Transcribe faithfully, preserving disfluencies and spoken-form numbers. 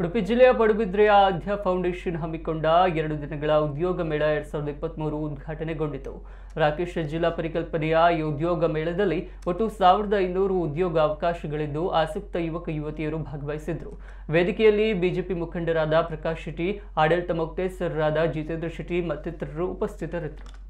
ಉಡುಪಿ ಜಿಲ್ಲೆಯ ಪಡುಬಿದ್ರೆಯ ಆದ್ಯ ಫೌಂಡೇಶನ್ ಹಮ್ಮಿಕೊಂಡ ಎರಡು ದಿನಗಳ ಉದ್ಯೋಗ ಮೇಳ ಎರಡ್ ಸಾವಿರದ ಇಪ್ಪತ್ಮೂರು ಉದ್ಘಾಟನೆಗೊಂಡಿತು. ರಾಕೇಶ್ ಜಿಲ್ಲಾ ಪರಿಕಲ್ಪನೆಯ ಈ ಉದ್ಯೋಗ ಮೇಳದಲ್ಲಿ ಒಟ್ಟು ಸಾವಿರದ ಇನ್ನೂರು ಉದ್ಯೋಗ ಅವಕಾಶಗಳಿದ್ದು ಆಸಕ್ತ ಯುವಕ ಯುವತಿಯರು ಭಾಗವಹಿಸಿದ್ರು. ವೇದಿಕೆಯಲ್ಲಿ ಬಿಜೆಪಿ ಮುಖಂಡರಾದ ಪ್ರಕಾಶ್ ಶೆಟ್ಟಿ, ಆಡಳಿತ ಮೊಕ್ತೇಸರರಾದ ಜಿತೇಂದ್ರ ಶೆಟ್ಟಿ ಮತ್ತಿತರರು ಉಪಸ್ಥಿತರಿದ್ದರು.